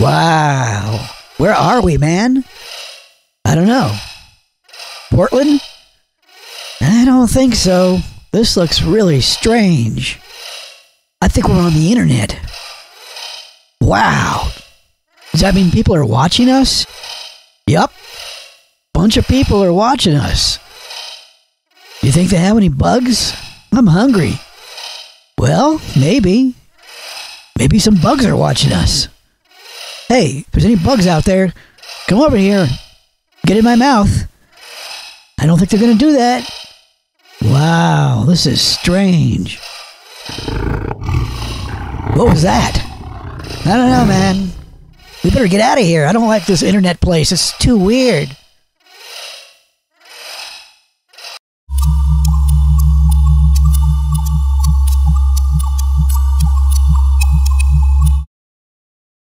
Wow. Where are we, man? I don't know. Portland? I don't think so. This looks really strange. I think we're on the internet. Wow. Does that mean people are watching us? Yup. Bunch of people are watching us. You think they have any bugs? I'm hungry. Well, maybe. Maybe some bugs are watching us. Hey, if there's any bugs out there, come over here. Get in my mouth. I don't think they're going to do that. Wow, this is strange. What was that? I don't know, man. We better get out of here. I don't like this internet place. It's too weird.